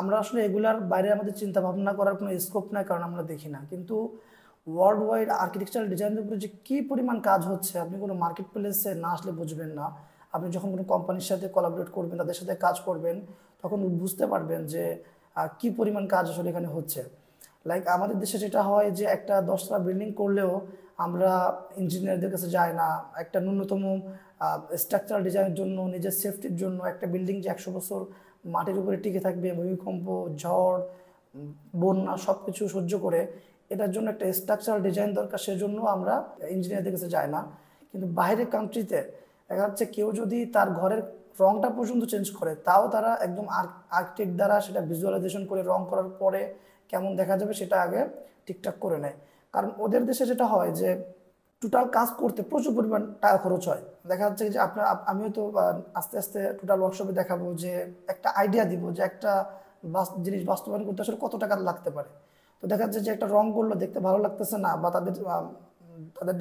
আমরা আসলে এগুলার বাইরে আমাদের চিন্তা ভাবনা করার কোনো স্কোপ নাই, কারণ আমরা দেখি না। কিন্তু ওয়ার্ল্ড ওয়াইড আর্কিটেকচারাল ডিজাইনের উপরে যে কী পরিমাণ কাজ হচ্ছে আপনি কোনো মার্কেট প্লেসে না আসলে বুঝবেন না। আপনি যখন কোনো কোম্পানির সাথে কোলাবরেট করবেন, তাদের সাথে কাজ করবেন, তখন বুঝতে পারবেন যে কী পরিমাণ কাজ আসলে এখানে হচ্ছে। লাইক আমাদের দেশে যেটা হয় যে একটা 10তলা বিল্ডিং করলেও আমরা ইঞ্জিনিয়ারদের কাছে যাই না। একটা ন্যূনতম স্ট্রাকচারাল ডিজাইনের জন্য, নিজের সেফটির জন্য একটা বিল্ডিং যে 100 বছর মাটির উপরে টিকে থাকবে, ভূমিকম্প, ঝড়, বন্যা সব কিছু সহ্য করে, এটার জন্য একটা স্ট্রাকচারাল ডিজাইন দরকার, সেজন্য আমরা ইঞ্জিনিয়ারদের কাছে যাই না। কিন্তু বাইরের কান্ট্রিতে দেখা যাচ্ছে কেউ যদি তার ঘরের রঙটা পর্যন্ত চেঞ্জ করে, তাও তারা একদম আর্কিটেক্ট দ্বারা সেটা ভিজুয়ালাইজেশন করে রং করার পরে কেমন দেখা যাবে সেটা আগে ঠিকঠাক করে নেয়। কারণ ওদের দেশে যেটা হয় যে টোটাল কাজ করতে প্রচুর পরিমাণ টাকা খরচ হয়। দেখা যাচ্ছে যে আমি হয়তো আস্তে আস্তে টোটাল ওয়ার্কশপে দেখাবো, যে একটা আইডিয়া দিব যে একটা জিনিস বাস্তবায়ন করতে আসলে কত টাকা লাগতে পারে। তো দেখা যাচ্ছে যে একটা রং করলো, দেখতে ভালো লাগতেছে না, বা তাদের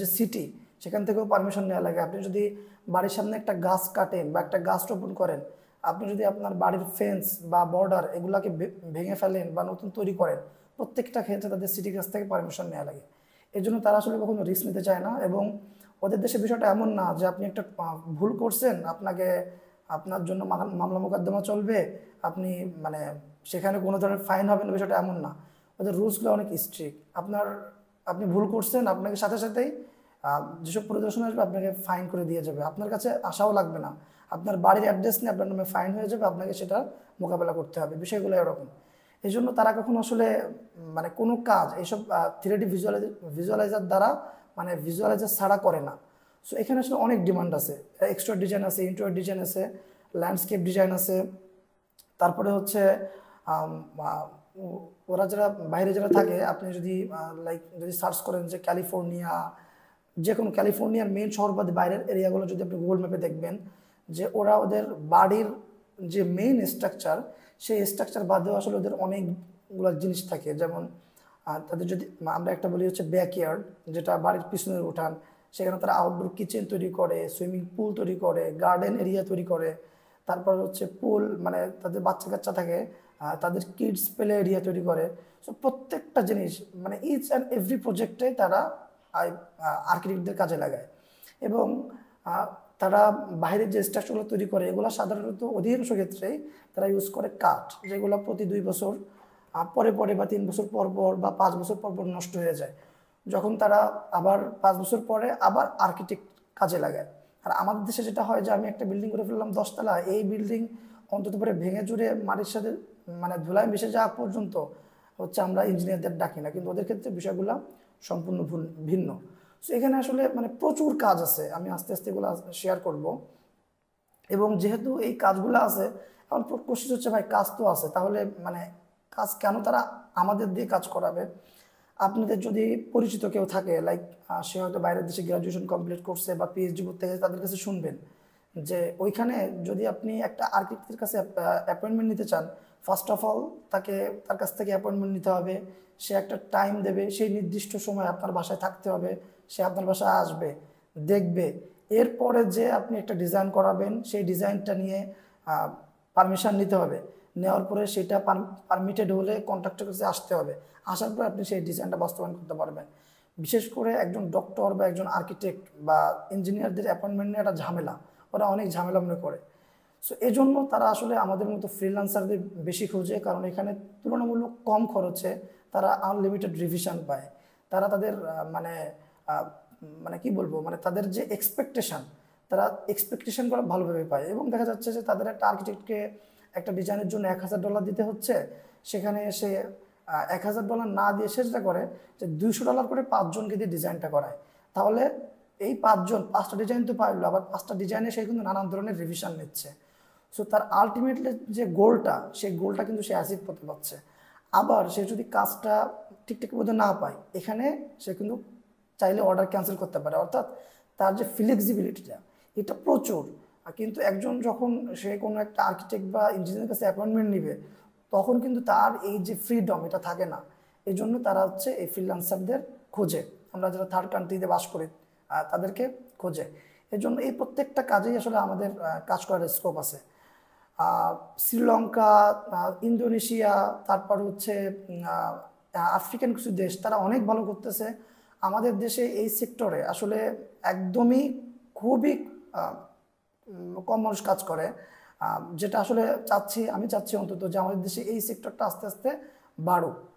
যে সিটি সেখান থেকেও পারমিশন নেওয়া লাগে। আপনি যদি বাড়ির সামনে একটা গাছ কাটেন বা একটা গাছ রোপণ করেন, আপনি যদি আপনার বাড়ির ফেন্স বা বর্ডার এগুলাকে ভেঙে ফেলেন বা নতুন তৈরি করেন, প্রত্যেকটা ক্ষেত্রে তাদের সিটির কাছ থেকে পারমিশন নেওয়া লাগে। এর জন্য তারা আসলে কখনো রিস্ক নিতে চায় না। এবং ওদের দেশে বিষয়টা এমন না যে আপনি একটা ভুল করছেন, আপনার জন্য মামলা মোকদ্দমা চলবে, আপনি সেখানে কোনো ধরনের ফাইন হবে না, বিষয়টা এমন না। ওদের রুলসগুলো অনেক স্ট্রিক্ট। আপনি ভুল করছেন, আপনাকে সাথে সাথেই যেসব পরিদর্শন আসবে আপনাকে ফাইন করে দিয়ে যাবে, আপনার কাছে আশাও লাগবে না। আপনার বাড়ির অ্যাড্রেস নিয়ে আপনার নামে ফাইন হয়ে যাবে, আপনাকে সেটা মোকাবেলা করতে হবে। বিষয়গুলো এরকম। এই জন্য তারা কখনো আসলে কোনো কাজ এইসব 3D ভিজুয়ালাইজার দ্বারা ভিজুয়ালাইজার ছাড়া করে না। সো এখানে আসলে অনেক ডিমান্ড আছে, এক্সট্রা ডিজাইন আছে, ইন্টেরিয়র ডিজাইন আছে, ল্যান্ডস্কেপ ডিজাইন আছে। তারপরে হচ্ছে ওরা যারা বাইরে যারা থাকে, আপনি যদি সার্চ করেন যে ক্যালিফোর্নিয়া, যে কোনো ক্যালিফোর্নিয়ার মেন শহর বাদে বাইরের এরিয়াগুলো যদি আপনি গুগল ম্যাপে দেখবেন, যে ওরা ওদের বাড়ির যে মেইন স্ট্রাকচার সেই স্ট্রাকচার বাদেও আসলে ওদের অনেকগুলো জিনিস থাকে। যেমন তাদের যদি আমরা একটা বলি হচ্ছে ব্যাকইয়ার্ড, যেটা বাড়ির পিছনের উঠান, সেখানে তারা আউটডোর কিচেন তৈরি করে, সুইমিং পুল তৈরি করে, গার্ডেন এরিয়া তৈরি করে। তারপর হচ্ছে পুল, তাদের বাচ্চা কাচ্চা থাকে, তাদের কিডস প্লে এরিয়া তৈরি করে। সো প্রত্যেকটা জিনিস ইচ অ্যান্ড এভরি প্রজেক্টে তারা আর্কিটেক্টদের কাজে লাগায়। এবং তারা বাইরের যে স্ট্রাকচারগুলো তৈরি করে এগুলো সাধারণত অধিকাংশ ক্ষেত্রেই তারা ইউজ করে কাঠ, যেগুলো প্রতি 2 বছর পরে পরে বা 3 বছর পর পর বা 5 বছর পর পর নষ্ট হয়ে যায়। যখন তারা আবার 5 বছর পরে আবার আর্কিটেক্ট কাজে লাগায়। আর আমাদের দেশে যেটা হয় যে আমি একটা বিল্ডিং করে ফেললাম 10তলা, এই বিল্ডিং অন্তত পরে ভেঙে চুরে মাটির সাথে ধুলায় মিশে যাওয়া পর্যন্ত হচ্ছে আমরা ইঞ্জিনিয়ারদের ডাকি না। কিন্তু ওদের ক্ষেত্রে বিষয়গুলো সম্পূর্ণ ভিন্ন। সো এখানে আসলে প্রচুর কাজ আছে, আমি আস্তে আস্তে এগুলো শেয়ার করব। এবং যেহেতু এই কাজগুলো আছে, এখন কোশ্চিন হচ্ছে ভাই কাজ তো আছে, তাহলে কাজ কেন তারা আমাদের দিয়ে কাজ করাবে? আপনাদের যদি পরিচিত কেউ থাকে, সে হয়তো বাইরের দেশে গ্র্যাজুয়েশন কমপ্লিট করছে বা পিএইচডি করতে গেছে, তাদের কাছে শুনবেন যে ওইখানে যদি আপনি একটা আর্কিটেক্টের কাছে অ্যাপয়েন্টমেন্ট নিতে চান, ফার্স্ট অফ অল তার কাছ থেকে অ্যাপয়েন্টমেন্ট নিতে হবে। সে একটা টাইম দেবে, সেই নির্দিষ্ট সময় আপনার বাসায় থাকতে হবে, সে আপনার বাসায় আসবে, দেখবে। এরপরে যে আপনি একটা ডিজাইন করাবেন, সেই ডিজাইনটা নিয়ে পারমিশন নিতে হবে। নেওয়ার পরে সেটা পারমিটেড হলে কন্ট্রাক্টরের কাছে আসতে হবে। আসার পরে আপনি সেই ডিজাইনটা বাস্তবায়ন করতে পারবেন। বিশেষ করে একজন ডক্টর বা একজন আর্কিটেক্ট বা ইঞ্জিনিয়ারদের অ্যাপয়েন্টমেন্ট নিয়ে একটা ঝামেলা, ওরা অনেক ঝামেলা মনে করে। সো এই জন্য তারা আসলে আমাদের মতো ফ্রিল্যান্সারদের বেশি খোঁজে, কারণ এখানে তুলনামূলক কম খরচে তারা আনলিমিটেড রিভিশন পায়। তারা তাদের তাদের যে এক্সপেকটেশান, তারা এক্সপেকটেশানগুলো ভালোভাবে পায়। এবং দেখা যাচ্ছে যে তাদের একটা আর্কিটেক্টকে একটা ডিজাইনের জন্য $1000 দিতে হচ্ছে, সেখানে সে $1000 না দিয়ে সেটা করে যে $200 করে 5জনকে দিয়ে ডিজাইনটা করায়। তাহলে এই 5জন 5টা ডিজাইন তো পাইলো, আবার 5টা ডিজাইনে সে কিন্তু নানান ধরনের রিভিশন নিচ্ছে। সো তার আলটিমেটলি যে গোলটা, সেই গোলটা কিন্তু সে অ্যাচিভ করতে পারছে। আবার সে যদি কাজটা ঠিকঠাক মতো না পায়, এখানে সে কিন্তু চাইলে অর্ডার ক্যান্সেল করতে পারে। অর্থাৎ তার যে ফ্লেক্সিবিলিটিটা, এটা প্রচুর। কিন্তু একজন যখন সে কোনো একটা আর্কিটেক্ট বা ইঞ্জিনিয়ারের কাছে অ্যাপয়েন্টমেন্ট নেবে, তখন কিন্তু তার এই যে ফ্রিডম, এটা থাকে না। এই জন্য তারা হচ্ছে এই ফ্রিল্যান্সারদের খোঁজে, আমরা যারা থার্ড কান্ট্রিতে বাস করি তাদেরকে খোঁজে। এর জন্য এই প্রত্যেকটা কাজেই আসলে আমাদের কাজ করার স্কোপ আছে। श्रीलंका इंडोनेशिया तारपर होच्छे आफ्रिकान किछु देश तारा अनेक भालो करतेछे। आमादेर देशे एई सेक्टरे आसले एकदमई खूबई कम मानुष काज करे, जेटा आसले चाচ্ছি आमी चाচ্ছি অন্তত যে আমাদের দেশে এই সেক্টরটা আস্তে আস্তে বাড়ুক।